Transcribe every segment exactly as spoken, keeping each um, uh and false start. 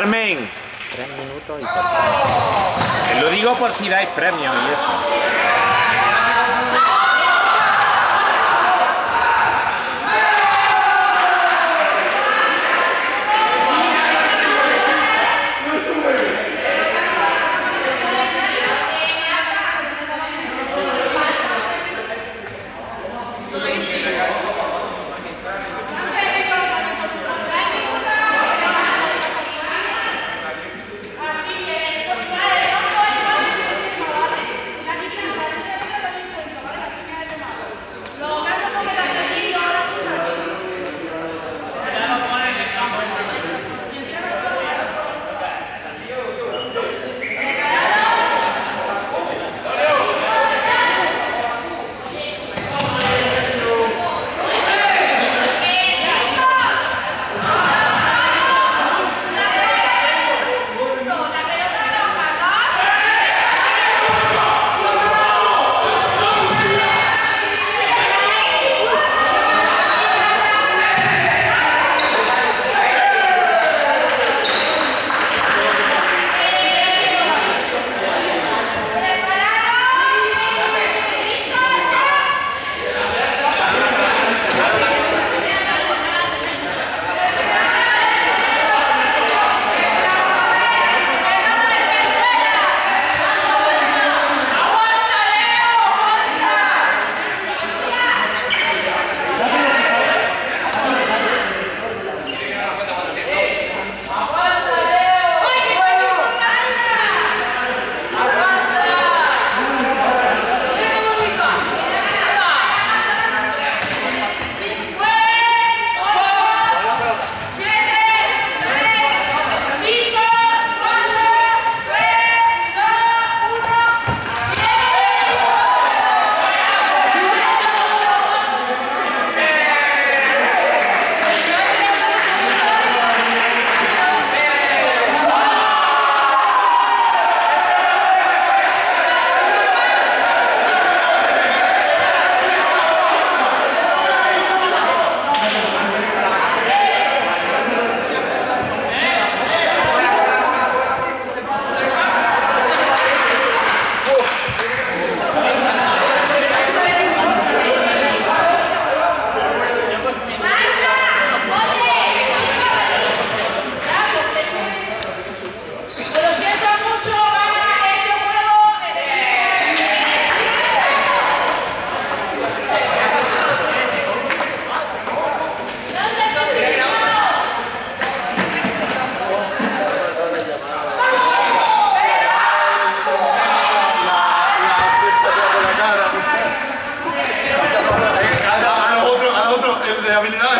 Carmen. Tres minutos y tres. Te lo digo por si dais premios y eso.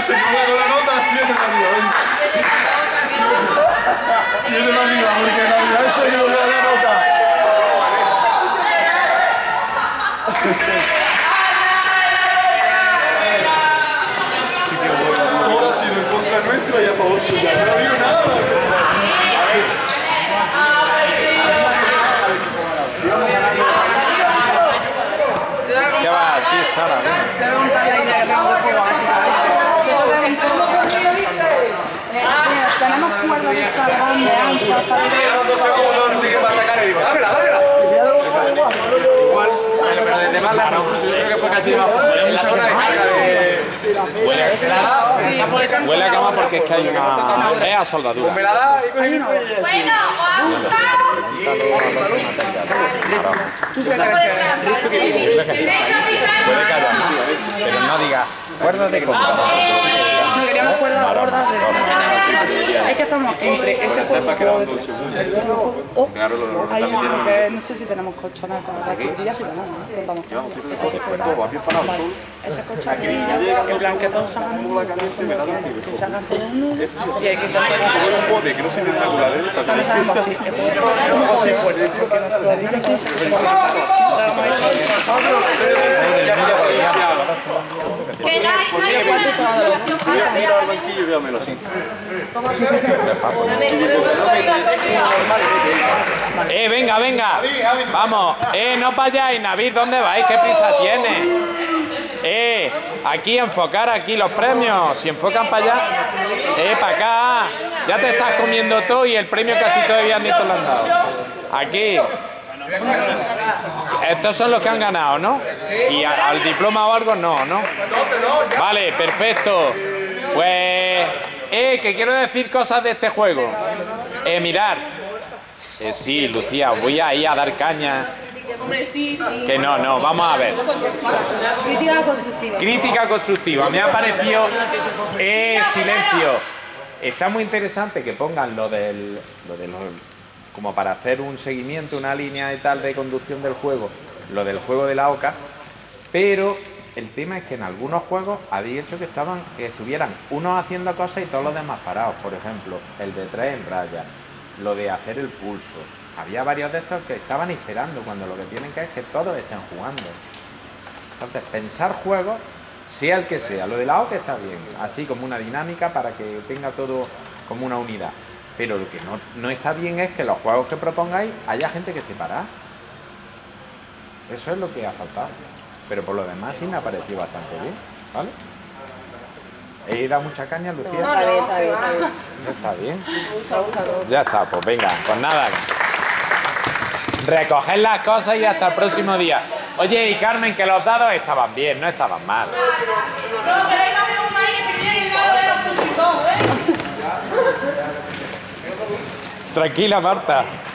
Se quedó con la nota siete para diez. siete para diez, porque en realidad se quedó con la nota. Todo ha sido en contra nuestra y a favor suya. No ha habido nada. ¿Qué va? Aquí es Sara. Pregúntale a Inés, ¿no? ¿Qué va? Tenemos cuerdas que están grandes, anchas, para dámela, dámela. Igual, pero desde más largo, yo creo que fue casi más en la zona de carga de... Huele, huele a cama porque es que hay una... Es a soldadura. Bueno, pero no digas, acuérdate que... cuerdas gordas de... Es que estamos entre ese cuerpo o hay uno que no sé si tenemos colchones con la chiquilla, si tenemos, esas colchones en plan que todos sacan uno, que sacan uno y hay que no al banquillo y véamelo así. Eh, venga, venga. Vamos. Eh, no vayáis, Navid, ¿dónde vais? ¿Qué prisa tiene? Eh, aquí enfocar, aquí los premios. Si enfocan para allá. Eh, para acá. Ya te estás comiendo todo y el premio casi todavía ni te lo han dado. Aquí. Estos son los que han ganado, ¿no? Y a, al diploma o algo no, ¿no? Vale, perfecto. Pues, eh, que quiero decir cosas de este juego. Eh, mirad. Eh, sí, Lucía, os voy a ir a dar caña. Hombre, sí, sí. Que no, no, vamos a ver. Crítica constructiva. Crítica constructiva. Me ha parecido... Eh, silencio. Está muy interesante que pongan lo del... Lo del como para hacer un seguimiento, una línea y tal de conducción del juego, lo del juego de la oca, pero el tema es que en algunos juegos había hecho que estaban, que estuvieran unos haciendo cosas y todos los demás parados, por ejemplo, el de tres en raya, lo de hacer el pulso, había varios de estos que estaban esperando cuando lo que tienen que es que todos estén jugando. Entonces, pensar juegos, sea el que sea, lo de la oca está bien, así como una dinámica para que tenga todo como una unidad. Pero lo que no, no está bien es que los juegos que propongáis haya gente que esté parada. Eso es lo que ha faltado. Pero por lo demás sí me ha parecido bastante bien, ¿vale? He dado mucha caña, Lucía. No, está bien, está bien. Está bien. Ya está, pues venga, pues nada. Recoged las cosas y hasta el próximo día. Oye, y Carmen, que los dados estaban bien, no estaban mal. No, pero hay también un maíz que se tiene el dado de los puchitos, ¿eh? Tranquila, Marta.